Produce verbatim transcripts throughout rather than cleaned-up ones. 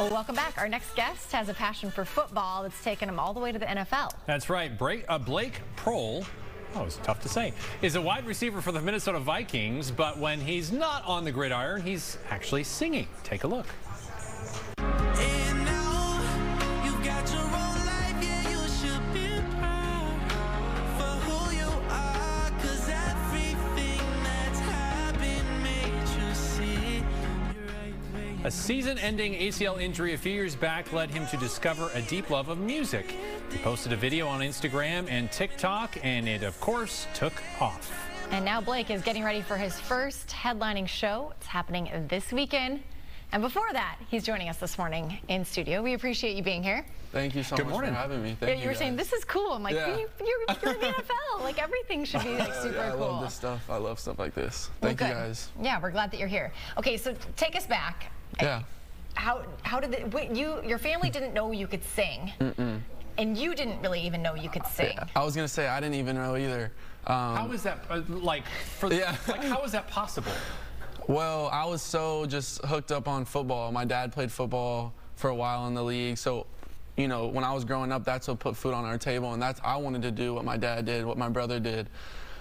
Well, welcome back. Our next guest has a passion for football that's taken him all the way to the N F L. That's right. Blake, uh, Blake Proehl, oh, it's tough to say, is a wide receiver for the Minnesota Vikings, but when he's not on the gridiron, he's actually singing. Take a look. A season-ending A C L injury a few years back led him to discover a deep love of music. He posted a video on Instagram and TikTok, and it, of course, took off. And now Blake is getting ready for his first headlining show. It's happening this weekend. And before that, he's joining us this morning in studio. We appreciate you being here. Thank you so Good much morning. for having me. Thank yeah, you, you were guys. saying this is cool. I'm like, yeah. you, you're, you're in the N F L. Like everything should be like super yeah, I cool. I love this stuff. I love stuff like this. Thank well, you guys. Yeah, we're glad that you're here. Okay, so take us back. Yeah. How how did the, wait, you your family didn't know you could sing, Mm-mm. and you didn't really even know you could sing. I was gonna say I didn't even know either. Um, how is that uh, like? For yeah. the, like how is that possible? Well, I was so just hooked up on football. My dad played football for a while in the league, so you know when I was growing up, that's what put food on our table, and that's I wanted to do what my dad did, what my brother did.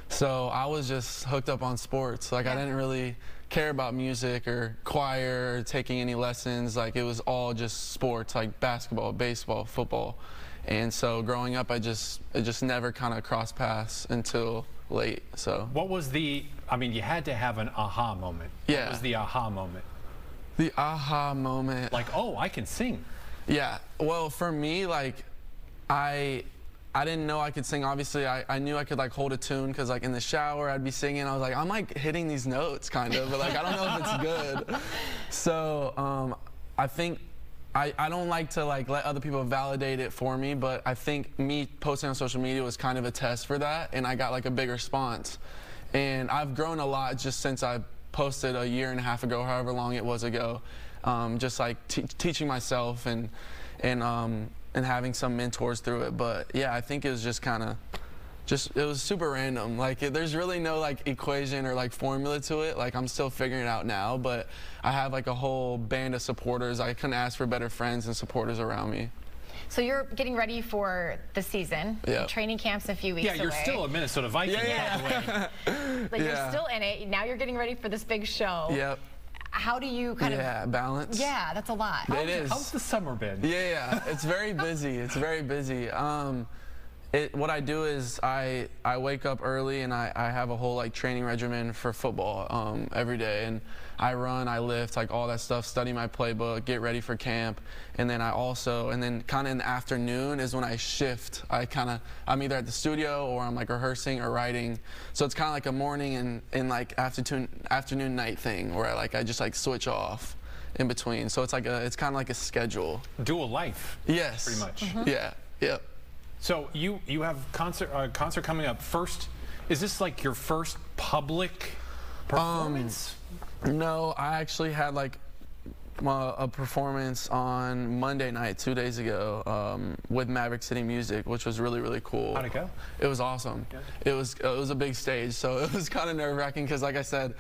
So I was just hooked up on sports. Like yeah. I didn't really care about music or choir or taking any lessons. Like it was all just sports, like basketball, baseball, football. And so growing up, I just it just never kind of crossed paths until late. So what was the? I mean, you had to have an aha moment. Yeah. What was the aha moment? The aha moment. Like, oh, I can sing. Yeah. Well, for me, like, I. I didn't know I could sing. Obviously, I, I knew I could like hold a tune because like in the shower I'd be singing. I was like, I'm like hitting these notes kind of, but like I don't know if it's good. So um, I think I, I don't like to like let other people validate it for me, but I think me posting on social media was kind of a test for that, and I got like a big response. And I've grown a lot just since I posted a year and a half ago, however long it was ago, um, just like te teaching myself and and. Um, and having some mentors through it. But yeah, I think it was just kind of just it was super random. Like it, there's really no like equation or like formula to it. Like I'm still figuring it out now, but I have like a whole band of supporters. I couldn't ask for better friends and supporters around me. So you're getting ready for the season. Yep. Training camp's a few weeks away. Yeah, you're away. still a Minnesota Viking. Yeah, yeah. Like yeah. you're still in it. Now you're getting ready for this big show. Yep. How do you kind yeah, of balance? Yeah, that's a lot. It is. How's the summer been? Yeah, yeah. It's very busy. It's very busy. Um, it, what I do is I I wake up early and I, I have a whole like training regimen for football um, every day, and I run, I lift, like all that stuff. Study my playbook, get ready for camp, and then I also and then kind of in the afternoon is when I shift. I kind of I'm either at the studio or I'm like rehearsing or writing. So it's kind of like a morning and and like afternoon afternoon night thing where I like I just like switch off in between. So it's like a it's kind of like a schedule. Dual life. Yes. Pretty much. Mm-hmm. Yeah. Yep. So you you have concert uh, concert coming up first. Is this like your first public performance? Um, no, I actually had like uh, a performance on Monday night two days ago um, with Maverick City Music, which was really really cool. How'd it go? It was awesome. Good. It was uh, it was a big stage, so it was kind of nerve wracking because like I said,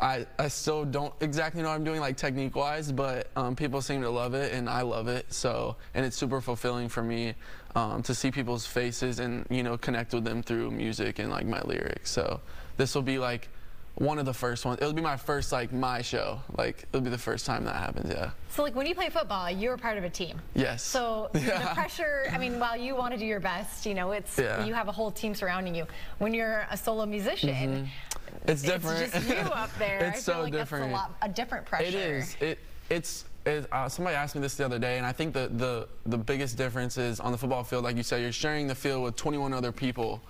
I I still don't exactly know what I'm doing like technique wise, but um, people seem to love it and I love it. So and it's super fulfilling for me. Um, to see people's faces and you know connect with them through music and like my lyrics. So this will be like one of the first ones. It'll be my first like my show. Like it'll be the first time that happens. Yeah. So like when you play football, you're part of a team. Yes. So yeah. the pressure. I mean, while you want to do your best, you know, it's yeah. you have a whole team surrounding you. When you're a solo musician, mm-hmm. it's different. It's just you up there. It's I so feel like different. That's a, lot, a different pressure. It is. It it's. It, uh, somebody asked me this the other day, and I think the, the, the biggest difference is on the football field, like you said, you're sharing the field with twenty-one other people,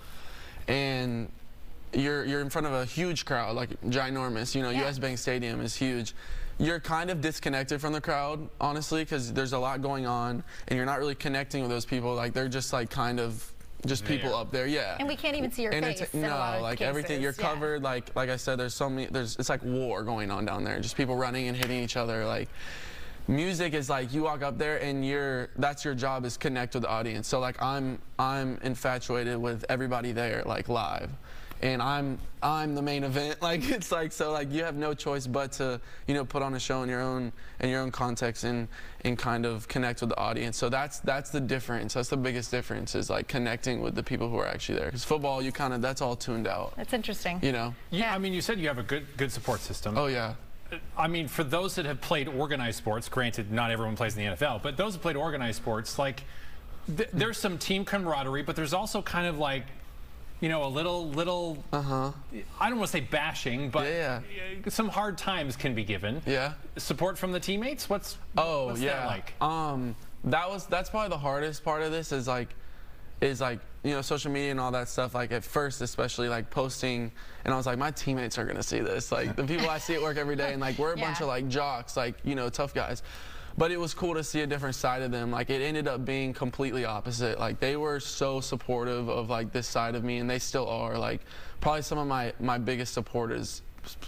and you're, you're in front of a huge crowd, like ginormous. You know, yeah. U S Bank Stadium is huge. You're kind of disconnected from the crowd, honestly, because there's a lot going on, and you're not really connecting with those people. Like, they're just, like, kind of just yeah. people up there, yeah. And we can't even see your and face. It's, no, like cases. everything you're yeah. covered. Like, like I said, there's so many. There's it's like war going on down there. Just people running and hitting each other, like. Music is like you walk up there and you're that's your job is connect with the audience. So like I'm I'm infatuated with everybody there like live, and I'm I'm the main event. Like, it's like, so like you have no choice but to, you know, put on a show in your own in your own context and and kind of connect with the audience. So that's that's the difference. That's the biggest difference, is like connecting with the people who are actually there. Because football, you kind of, that's all tuned out. That's interesting. You know. Yeah. I mean, you said you have a good good support system. Oh yeah. I mean, for those that have played organized sports, granted, not everyone plays in the N F L, but those who played organized sports, like th there's some team camaraderie, but there's also kind of like, you know, a little, little, uh-huh. I don't want to say bashing, but yeah, yeah. some hard times can be given. Yeah. Support from the teammates? What's, oh, what's yeah. that like? Um, that was, that's probably the hardest part of this, is like, is like, you know, social media and all that stuff, like at first, especially like posting, and I was like, my teammates are gonna see this, like the people I see at work every day, and like we're a yeah. bunch of like jocks, like, you know, tough guys, but it was cool to see a different side of them. Like, it ended up being completely opposite. Like, they were so supportive of like this side of me, and they still are. Like, probably some of my my biggest supporters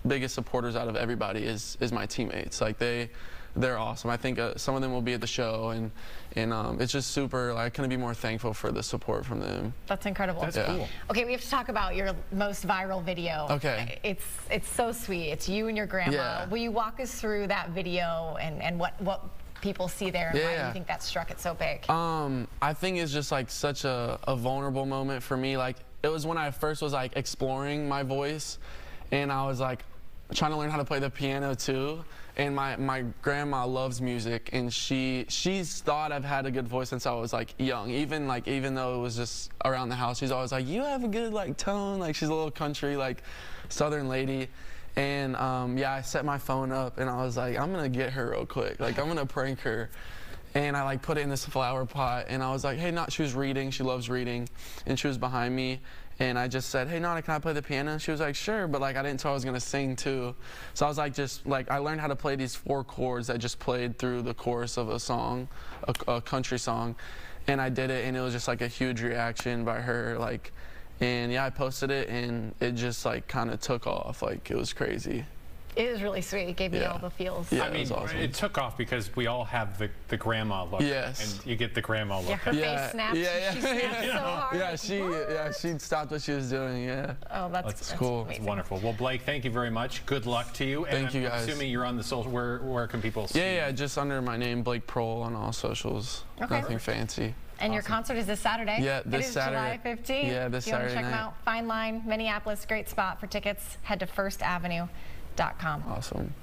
biggest supporters out of everybody is is my teammates. Like, they they're awesome. I think uh, some of them will be at the show, and and um, it's just super, like, I couldn't be more thankful for the support from them. That's incredible. That's yeah. cool. Okay, we have to talk about your most viral video. Okay. It's it's so sweet. It's you and your grandma. Yeah. Will you walk us through that video and, and what, what people see there, and yeah. why do you think that struck it so big? Um, I think it's just like such a, a vulnerable moment for me. Like, it was when I first was like exploring my voice, and I was like trying to learn how to play the piano too. And my, my grandma loves music, and she she's thought I've had a good voice since I was like young. Even like even though it was just around the house, she's always like, you have a good like tone. Like, she's a little country, like southern lady. And um, yeah, I set my phone up, and I was like, I'm gonna get her real quick. Like, I'm gonna prank her. And I like put it in this flower pot, and I was like, hey, not. She was reading. She loves reading, and she was behind me. And I just said, hey, Nana, can I play the piano? She was like, sure, but like I didn't tell her I was gonna sing too. So I was like, just like, I learned how to play these four chords that just played through the chorus of a song, a, a country song. And I did it, and it was just like a huge reaction by her. Like, and yeah, I posted it, and it just like kind of took off. Like, it was crazy. It was really sweet. It gave yeah. me all the feels. Yeah, I mean, it, awesome. It took off because we all have the, the grandma look. Yes. And you get the grandma look. Yeah, her yeah. face snapped. Yeah, yeah. She snapped yeah. so hard. Yeah, she, yeah, she stopped what she was doing, yeah. Oh, that's, that's, that's cool. That's wonderful. Well, Blake, thank you very much. Good luck to you. Thank and you, I'm guys. Assuming you're on the social, where, where can people see Yeah, yeah, just under my name, Blake Proehl, on all socials. Okay. Nothing fancy. And awesome. Your concert is this Saturday. Yeah, this it is Saturday. July fifteenth. Yeah, this you Saturday You want to check night. Them out. Fine Line, Minneapolis, great spot for tickets. Head to first avenue dot com. Awesome.